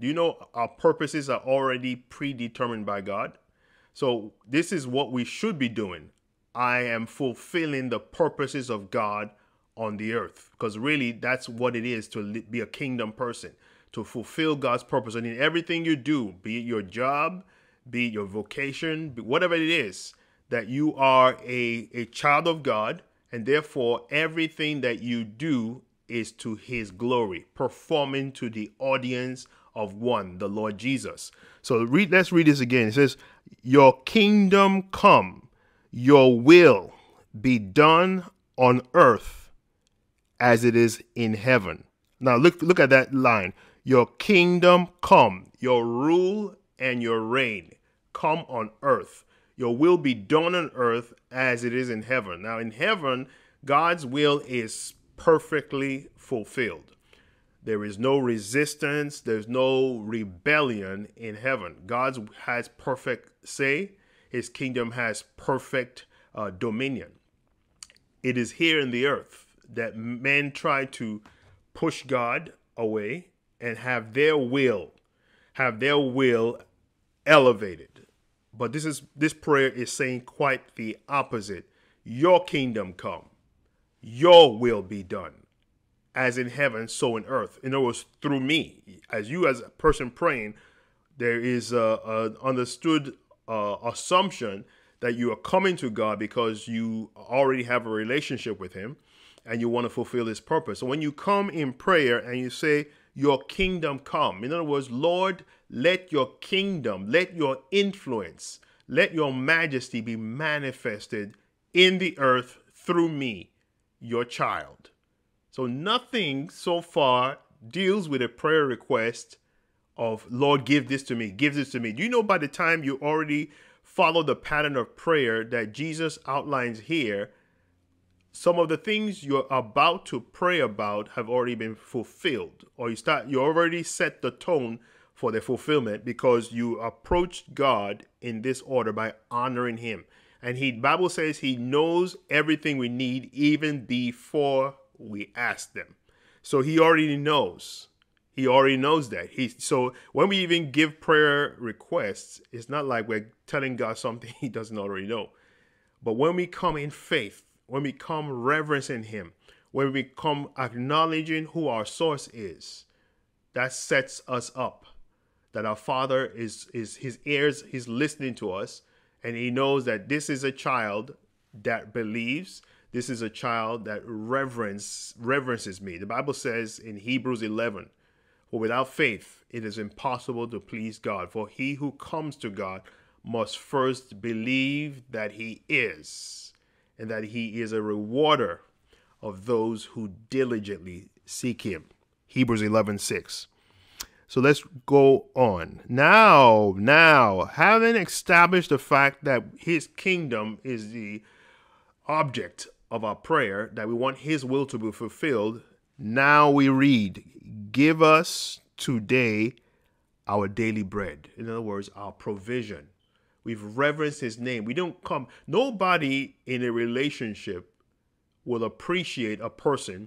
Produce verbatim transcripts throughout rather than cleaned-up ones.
Do you know our purposes are already predetermined by God? So this is what we should be doing. I am fulfilling the purposes of God on the earth, because really that's what it is to be a kingdom person, to fulfill God's purpose. And in everything you do, be it your job, be it your vocation, whatever it is, that you are a, a child of God, and therefore everything that you do is to his glory, performing to the audience of one, the Lord Jesus. So read, let's read this again. It says, your kingdom come, your will be done on earth as it is in heaven. Now look, look at that line. Your kingdom come, your rule and your reign come on earth. Your will be done on earth as it is in heaven. Now in heaven, God's will is perfectly fulfilled. There is no resistance. There's no rebellion in heaven. God has perfect say. His kingdom has perfect uh, dominion. It is here in the earth that men try to push God away and have their will, have their will elevated. But this is, this prayer is saying quite the opposite. Your kingdom come, your will be done, as in heaven, so in earth. In other words, through me, as you as a person praying, there is an understood uh, assumption that you are coming to God because you already have a relationship with him and you want to fulfill his purpose. So when you come in prayer and you say, your kingdom come, in other words, Lord, let your kingdom, let your influence, let your majesty be manifested in the earth through me, your child. So nothing so far deals with a prayer request of, Lord, give this to me, give this to me. Do you know by the time you already follow the pattern of prayer that Jesus outlines here, some of the things you're about to pray about have already been fulfilled, or you start, you already set the tone for their fulfillment because you approached God in this order by honoring him. And he, Bible says he knows everything we need even before we ask them. So he already knows. He already knows that. He, so when we even give prayer requests, it's not like we're telling God something he doesn't already know. But when we come in faith, when we come reverencing him, when we come acknowledging who our source is, that sets us up. That our Father is, is his ears, he's listening to us, and he knows that this is a child that believes. This is a child that reverence, reverences me. The Bible says in Hebrews eleven, for without faith, it is impossible to please God. For he who comes to God must first believe that he is, and that he is a rewarder of those who diligently seek him. Hebrews eleven six. So let's go on. Now, now, having established the fact that his kingdom is the object of our prayer, that we want his will to be fulfilled, now we read, give us today our daily bread. In other words, our provision. We've reverenced his name. We don't come, nobody in a relationship will appreciate a person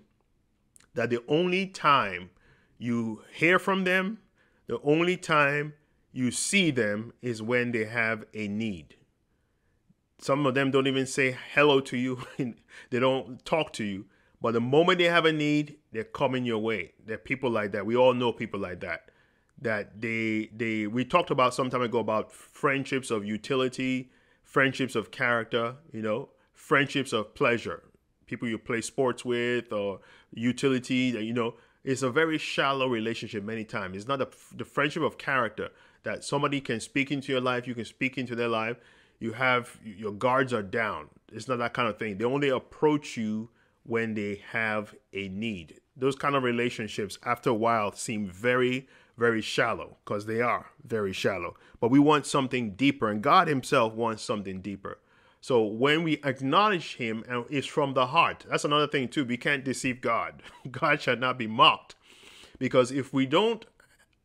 that the only time you hear from them, the only time you see them is when they have a need. Some of them don't even say hello to you. They don't talk to you. But the moment they have a need, they're coming your way. They're people like that. We all know people like that. That they, they, we talked about some time ago about friendships of utility, friendships of character, you know, friendships of pleasure. People you play sports with or utility, you know, it's a very shallow relationship many times. It's not a, the friendship of character that somebody can speak into your life. You can speak into their life. You have, your guards are down. It's not that kind of thing. They only approach you when they have a need. Those kind of relationships after a while seem very, very shallow, because they are very shallow. But we want something deeper, and God himself wants something deeper. So when we acknowledge him, and it's from the heart. That's another thing too. We can't deceive God. God shall not be mocked, because if we don't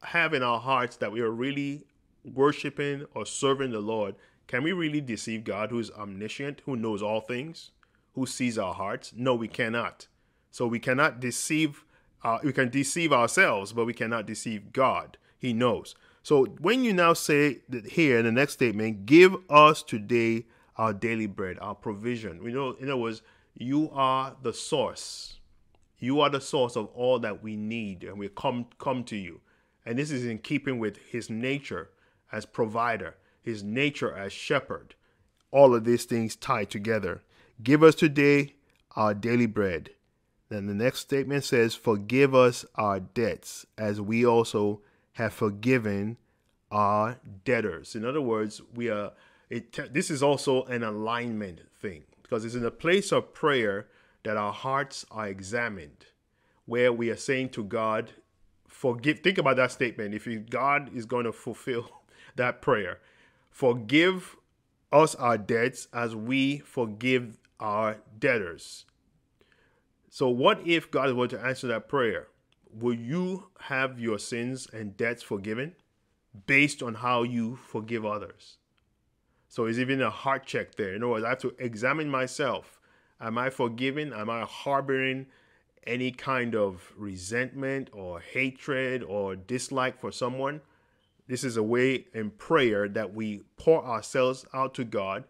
have in our hearts that we are really worshiping or serving the Lord, can we really deceive God, who is omniscient, who knows all things, who sees our hearts? No, we cannot. So we cannot deceive, uh, we can deceive ourselves, but we cannot deceive God. He knows. So when you now say that here in the next statement, give us today our daily bread, our provision. We know, in other words, you are the source. You are the source of all that we need, and we come come to you. And this is in keeping with his nature as provider, his nature as shepherd. All of these things tied together. Give us today our daily bread. Then the next statement says, forgive us our debts as we also have forgiven our debtors. In other words, we are. It, this is also an alignment thing, because it's in a place of prayer that our hearts are examined, where we are saying to God, forgive. Think about that statement. If you, God is going to fulfill that prayer, forgive us our debts as we forgive our debtors. So what if God were to answer that prayer? Will you have your sins and debts forgiven based on how you forgive others? So it's even a heart check there. In other words, I have to examine myself. Am I forgiving? Am I harboring any kind of resentment or hatred or dislike for someone? This is a way in prayer that we pour ourselves out to God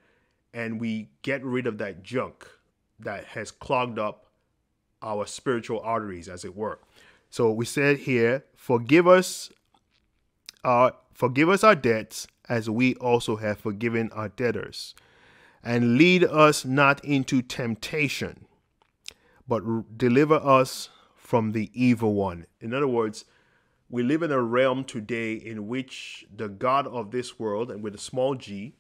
and we get rid of that junk that has clogged up our spiritual arteries, as it were. So we said here, forgive us our, forgive us our debts as we also have forgiven our debtors. And lead us not into temptation, but deliver us from the evil one. In other words, we live in a realm today in which the God of this world, and with a small g,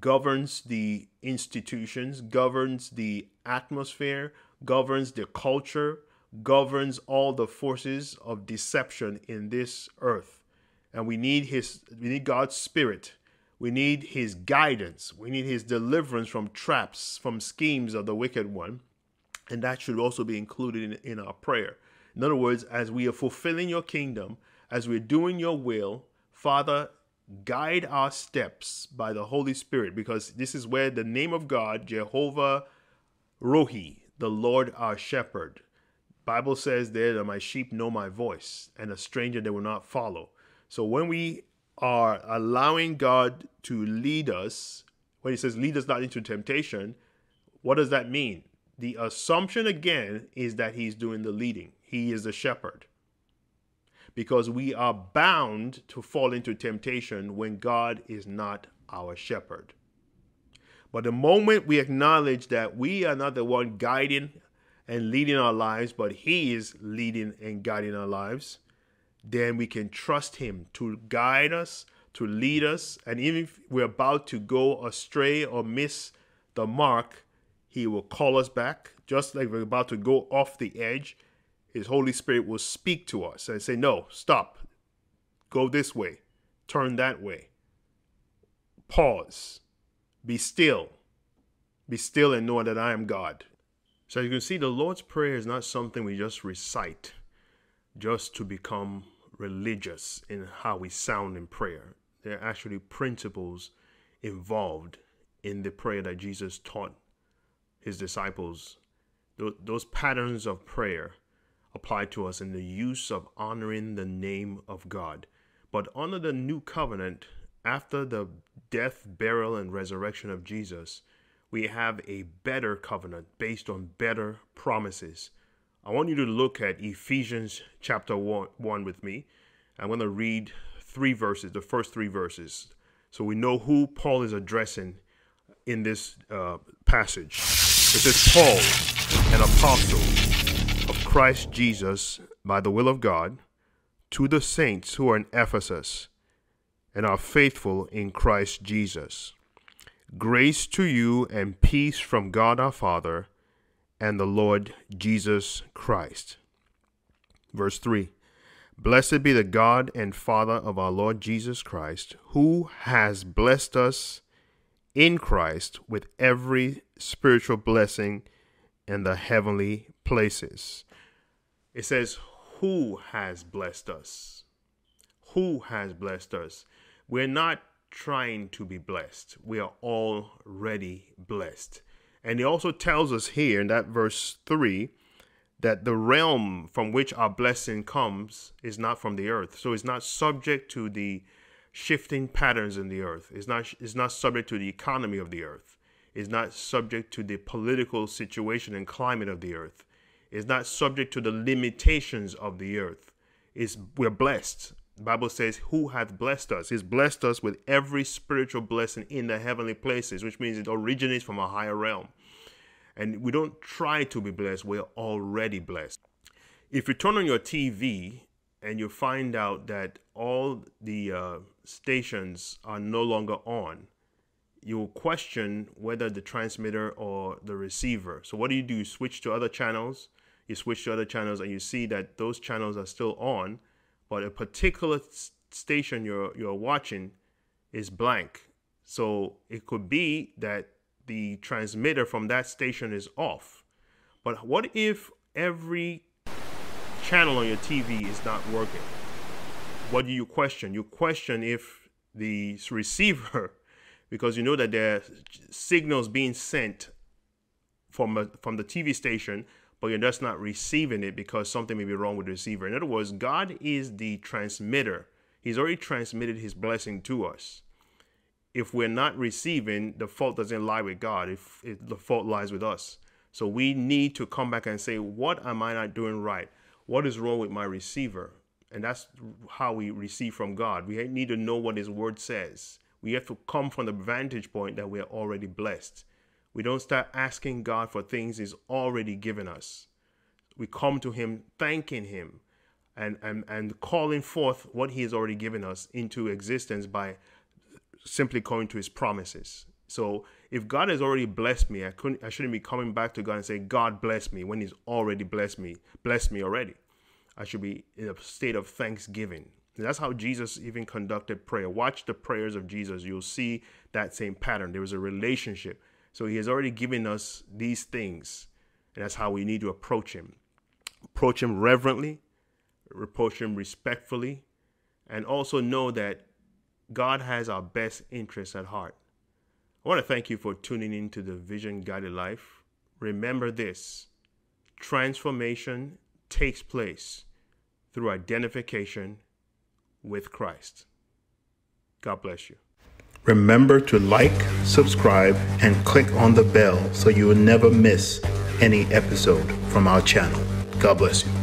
governs the institutions, governs the atmosphere, governs the culture, governs all the forces of deception in this earth. And we need his, we need God's spirit. We need his guidance. We need his deliverance from traps, from schemes of the wicked one. And that should also be included in, in our prayer. In other words, as we are fulfilling your kingdom, as we're doing your will, Father, guide our steps by the Holy Spirit, because this is where the name of God, Jehovah-Rohi, the Lord our shepherd. Bible says there that my sheep know my voice, and a stranger they will not follow. So when we are allowing God to lead us, when he says lead us not into temptation, what does that mean? The assumption again is that he's doing the leading. He is the shepherd. Because we are bound to fall into temptation when God is not our shepherd. But the moment we acknowledge that we are not the one guiding and leading our lives, but he is leading and guiding our lives, then we can trust him to guide us, to lead us. And even if we're about to go astray or miss the mark, he will call us back. Just like we're about to go off the edge, his Holy Spirit will speak to us and say, no, stop. Go this way. Turn that way. Pause. Be still. Be still and know that I am God. So you can see the Lord's Prayer is not something we just recite just to become religious in how we sound in prayer. There are actually principles involved in the prayer that Jesus taught his disciples. Those patterns of prayer apply to us in the use of honoring the name of God. But under the new covenant, after the death, burial, and resurrection of Jesus, we have a better covenant based on better promises. I want you to look at Ephesians chapter one, one with me. I'm going to read three verses, the first three verses, so we know who Paul is addressing in this uh, passage. It says, Paul, an apostle of Christ Jesus by the will of God, to the saints who are in Ephesus and are faithful in Christ Jesus. Grace to you and peace from God our Father and the Lord Jesus Christ. Verse three. Blessed be the God and Father of our Lord Jesus Christ, who has blessed us in Christ with every spiritual blessing in the heavenly places. It says, who has blessed us? Who has blessed us? We're not trying to be blessed. We are already blessed. And he also tells us here in that verse three that the realm from which our blessing comes is not from the earth. So it's not subject to the shifting patterns in the earth. It's not, it's not subject to the economy of the earth. It's not subject to the political situation and climate of the earth. It's not subject to the limitations of the earth. It's, we're blessed. The Bible says, who hath blessed us? He's blessed us with every spiritual blessing in the heavenly places, which means it originates from a higher realm. And we don't try to be blessed. We're already blessed. If you turn on your T V and you find out that all the uh, stations are no longer on, you will question whether the transmitter or the receiver. So what do you do? You switch to other channels. You switch to other channels and you see that those channels are still on, but a particular station you're, you're watching is blank. So it could be that the transmitter from that station is off. But what if every channel on your T V is not working? What do you question? You question if the receiver, because you know that there are signals being sent from, a, from the T V station, but you're just not receiving it because something may be wrong with the receiver. In other words, God is the transmitter. He's already transmitted his blessing to us. If we're not receiving, the fault doesn't lie with God. If it, the fault lies with us. So we need to come back and say, what am I not doing right? What is wrong with my receiver? And that's how we receive from God. We need to know what his word says. We have to come from the vantage point that we are already blessed. We don't start asking God for things he's already given us. We come to him, thanking him and, and, and calling forth what he has already given us into existence by simply going to his promises. So if God has already blessed me, I couldn't, I shouldn't be coming back to God and say, God bless me, when he's already blessed me, blessed me already. I should be in a state of thanksgiving. And that's how Jesus even conducted prayer. Watch the prayers of Jesus. You'll see that same pattern. There was a relationship. So he has already given us these things. And that's how we need to approach him. Approach him reverently, approach him respectfully, and also know that God has our best interests at heart. I want to thank you for tuning in to the Vision Guided Life. Remember this, transformation takes place through identification with Christ. God bless you. Remember to like, subscribe, and click on the bell so you will never miss any episode from our channel. God bless you.